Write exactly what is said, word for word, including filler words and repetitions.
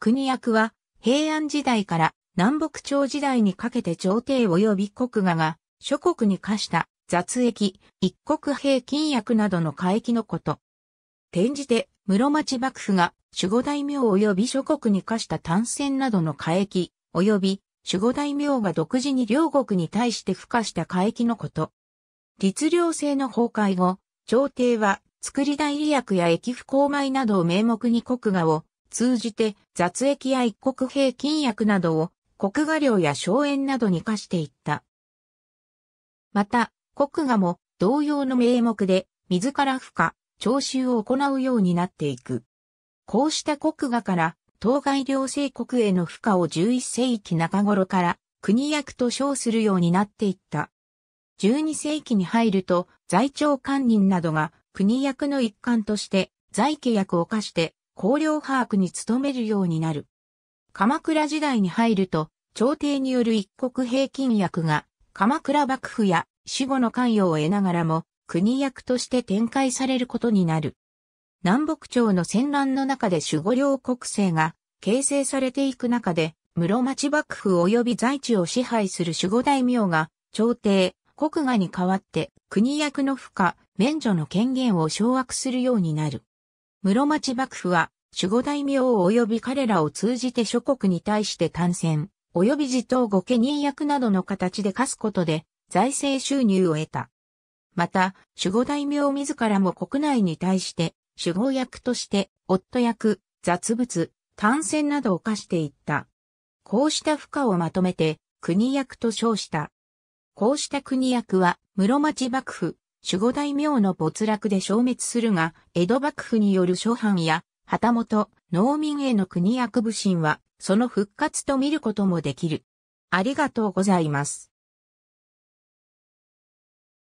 国役は平安時代から南北朝時代にかけて朝廷及び国衙が諸国に課した雑役、一国平均役などの会期のこと。転じて室町幕府が守護大名及び諸国に課した単線などの会期及び守護大名が独自に領国に対して付加した会期のこと。律令制の崩壊後、朝廷は作り代理役や役府公米などを名目に国衙を通じて雑役や一国平均役などを国衙領や荘園などに課していった。また、国衙も同様の名目で自ら付加、徴収を行うようになっていく。こうした国衙から当該領制国への付加をじゅういっ世紀中頃から国役と称するようになっていった。じゅうに世紀に入ると在庁官人などが国役の一環として在家役を課して公領把握に努めるようになる。鎌倉時代に入ると朝廷による一国平均役が鎌倉幕府や死後の関与を得ながらも国役として展開されることになる。南北朝の戦乱の中で守護領国政が形成されていく中で室町幕府及び在地を支配する守護大名が朝廷、国衙に代わって国役の付加、免除の権限を掌握するようになる。室町幕府は守護大名及び彼らを通じて諸国に対して単線及び地頭御家人役などの形で課すことで財政収入を得た。また、守護大名自らも国内に対して守護役として夫役、雑物、単線などを課していった。こうした付加をまとめて国役と称した。こうした国役は室町幕府、守護大名の没落で消滅するが、江戸幕府による諸藩や旗本、農民への国役普請は、その復活と見ることもできる。ありがとうございます。